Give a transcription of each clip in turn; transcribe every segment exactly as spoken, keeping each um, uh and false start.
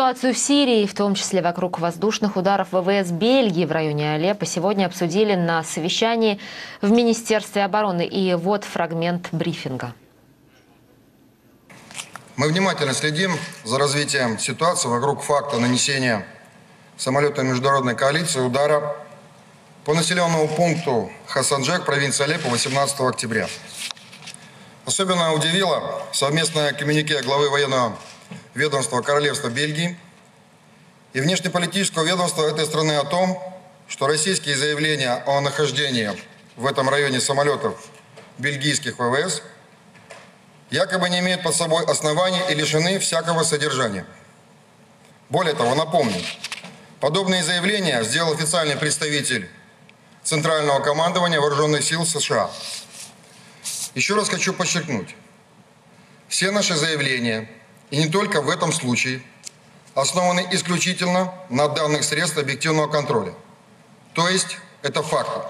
Ситуацию в Сирии, в том числе вокруг воздушных ударов ВВС Бельгии в районе Алеппо, сегодня обсудили на совещании в Министерстве обороны. И вот фрагмент брифинга. Мы внимательно следим за развитием ситуации вокруг факта нанесения самолета международной коалиции удара по населенному пункту Хасаджек, провинции Алеппо, восемнадцатого октября. Особенно удивило совместное коммюнике главы военного ведомства Королевства Бельгии и внешнеполитического ведомства этой страны о том, что российские заявления о нахождении в этом районе самолетов бельгийских ВВС якобы не имеют под собой оснований и лишены всякого содержания. Более того, напомню, подобные заявления сделал официальный представитель Центрального командования Вооруженных сил США. Еще раз хочу подчеркнуть, все наши заявления, и не только в этом случае, основаны исключительно на данных средств объективного контроля. То есть это факты.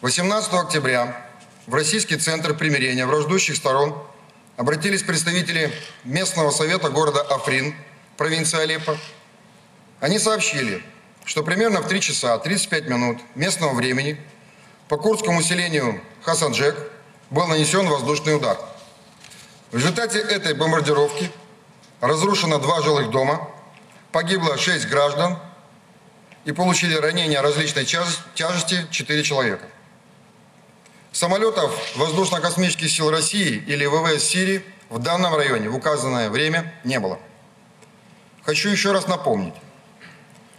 восемнадцатого октября в Российский центр примирения враждующих сторон обратились представители местного совета города Африн, провинции Алеппо. Они сообщили, что примерно в три часа тридцать пять минут местного времени по курдскому селению Хасаджек был нанесен воздушный удар. В результате этой бомбардировки разрушено два жилых дома, погибло шесть граждан и получили ранения различной тяжести четыре человека. Самолетов Воздушно-космических сил России или ВВС Сирии в данном районе в указанное время не было. Хочу еще раз напомнить,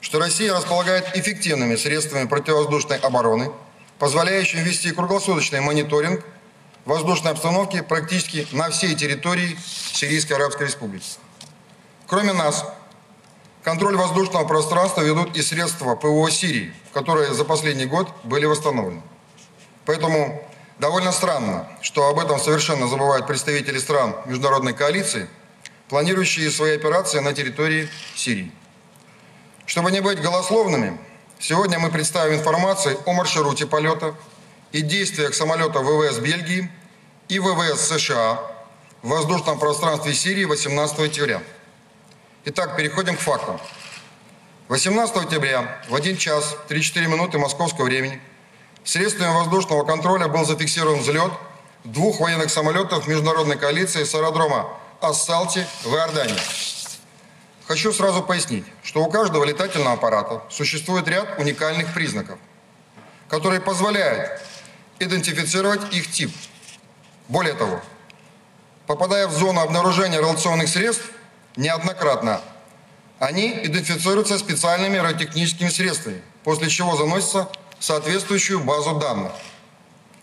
что Россия располагает эффективными средствами противовоздушной обороны, позволяющими вести круглосуточный мониторинг воздушной обстановки практически на всей территории Сирийской Арабской Республики. Кроме нас, контроль воздушного пространства ведут и средства ПВО Сирии, которые за последний год были восстановлены. Поэтому довольно странно, что об этом совершенно забывают представители стран международной коалиции, планирующие свои операции на территории Сирии. Чтобы не быть голословными, сегодня мы представим информацию о маршруте полета и действиях самолета ВВС Бельгии и ВВС США в воздушном пространстве Сирии восемнадцатого октября. Итак, переходим к фактам. восемнадцатого октября в один час тридцать четыре минуты московского времени средствами воздушного контроля был зафиксирован взлет двух военных самолетов международной коалиции с аэродрома Ас-Салти в Иордании. Хочу сразу пояснить, что у каждого летательного аппарата существует ряд уникальных признаков, которые позволяют идентифицировать их тип. Более того, попадая в зону обнаружения радиационных средств неоднократно, они идентифицируются специальными радиотехническими средствами, после чего заносятся в соответствующую базу данных.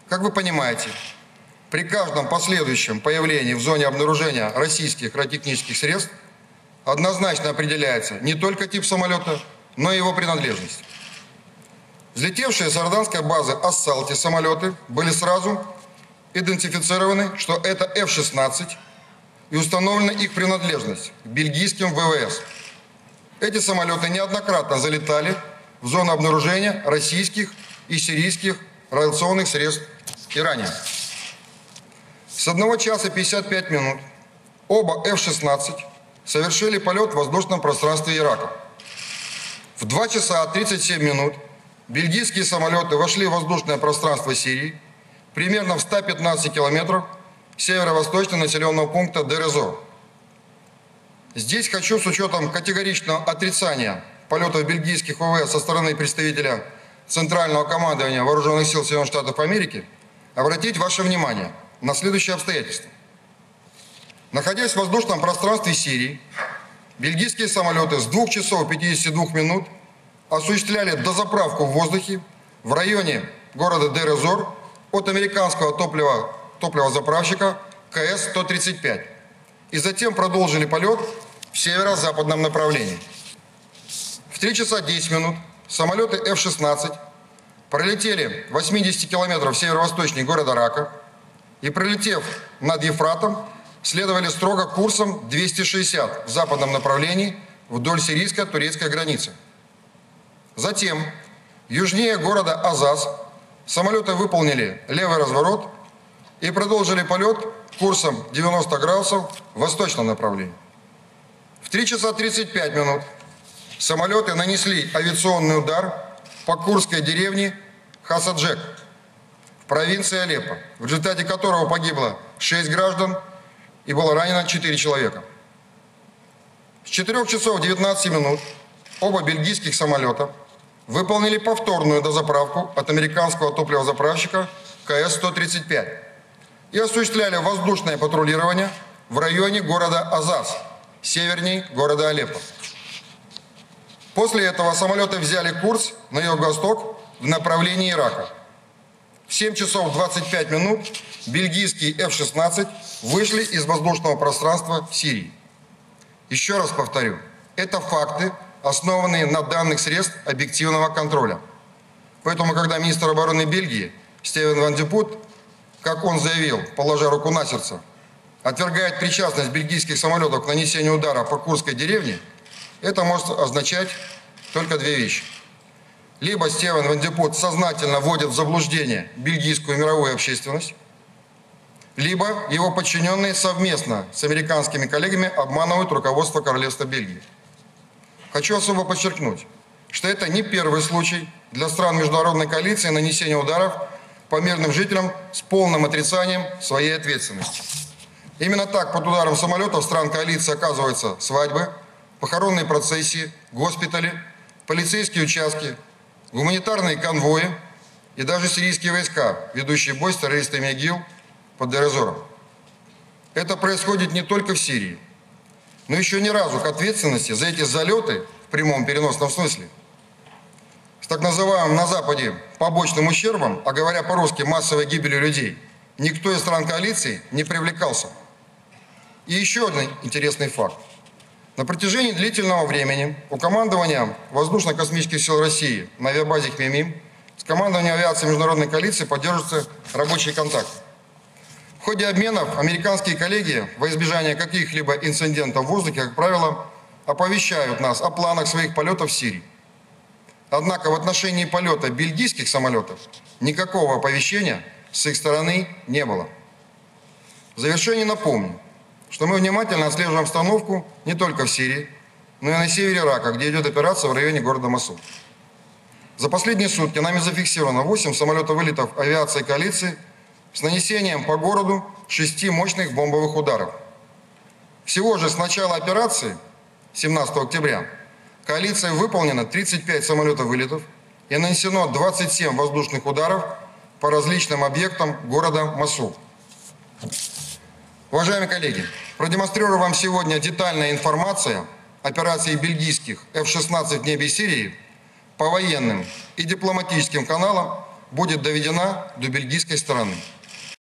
Как вы понимаете, при каждом последующем появлении в зоне обнаружения российских радиотехнических средств однозначно определяется не только тип самолета, но и его принадлежность. Взлетевшие с иорданской базы Ас-Салти самолеты были сразу идентифицированы, что это эф шестнадцать, и установлена их принадлежность к бельгийским ВВС. Эти самолеты неоднократно залетали в зону обнаружения российских и сирийских радиационных средств и ранее. С одного часа пятьдесят пять минут оба эф шестнадцать совершили полет в воздушном пространстве Ирака. В два часа тридцать семь минут бельгийские самолеты вошли в воздушное пространство Сирии примерно в ста пятнадцати километрах северо-восточно населенного пункта Дейр-эз-Зор. Здесь хочу с учетом категоричного отрицания полетов бельгийских ВВС со стороны представителя Центрального командования Вооруженных сил Соединенных Штатов Америки обратить ваше внимание на следующие обстоятельства. Находясь в воздушном пространстве Сирии, бельгийские самолеты с двух часов пятидесяти двух минут осуществляли дозаправку в воздухе в районе города Дейр-эз-Зор от американского топлива, топливозаправщика ка эс сто тридцать пять и затем продолжили полет в северо-западном направлении. В три часа десять минут самолеты эф шестнадцать пролетели восемьдесят километров северо-восточнее города Рака и, пролетев над Ефратом, следовали строго курсом двести шестьдесят в западном направлении вдоль сирийско-турецкой границы. Затем, южнее города Азаз, самолеты выполнили левый разворот и продолжили полет курсом девяносто градусов в восточном направлении. В три часа тридцать пять минут самолеты нанесли авиационный удар по курдской деревне Хасаджек в провинции Алеппо, в результате которого погибло шесть граждан и было ранено четыре человека. С четырёх часов девятнадцати минут оба бельгийских самолета выполнили повторную дозаправку от американского топливозаправщика ка эс сто тридцать пять и осуществляли воздушное патрулирование в районе города Азаз, северней города Алеппо. После этого самолеты взяли курс на юго-восток в направлении Рака. В семь часов двадцать пять минут бельгийские эф шестнадцать вышли из воздушного пространства Сирии. Еще раз повторю, это факты, основанные на данных средств объективного контроля. Поэтому, когда министр обороны Бельгии Стевен Вандепут, как он заявил, положа руку на сердце, отвергает причастность бельгийских самолетов к нанесению удара по курдской деревне, это может означать только две вещи. Либо Стевен Вандепут сознательно вводит в заблуждение бельгийскую мировую общественность, либо его подчиненные совместно с американскими коллегами обманывают руководство Королевства Бельгии. Хочу особо подчеркнуть, что это не первый случай для стран международной коалиции нанесения ударов по мирным жителям с полным отрицанием своей ответственности. Именно так под ударом самолетов стран коалиции оказываются свадьбы, похоронные процессии, госпитали, полицейские участки, гуманитарные конвои и даже сирийские войска, ведущие бой с террористами ИГИЛ под Дейр-эз-Зором. Это происходит не только в Сирии, но еще ни разу к ответственности за эти залеты в прямом переносном смысле с так называемым на Западе побочным ущербом, а говоря по-русски массовой гибелью людей, никто из стран коалиции не привлекался. И еще один интересный факт. На протяжении длительного времени у командования Воздушно-космических сил России на авиабазе ХМИМ с командованием авиации международной коалиции поддерживается рабочий контакт. В ходе обменов американские коллеги во избежание каких-либо инцидентов в воздухе, как правило, оповещают нас о планах своих полетов в Сирии. Однако в отношении полета бельгийских самолетов никакого оповещения с их стороны не было. В завершение напомню, что мы внимательно отслеживаем обстановку не только в Сирии, но и на севере Рака, где идет операция в районе города Мосул. За последние сутки нами зафиксировано восемь самолетовылетов авиации коалиции с нанесением по городу шести мощных бомбовых ударов. Всего же с начала операции, семнадцатого октября, коалицией выполнено тридцать пять самолетовылетов и нанесено двадцать семь воздушных ударов по различным объектам города Мосул. Уважаемые коллеги, продемонстрирую вам сегодня детальная информация операции бельгийских эф шестнадцать в небе Сирии по военным и дипломатическим каналам будет доведена до бельгийской стороны.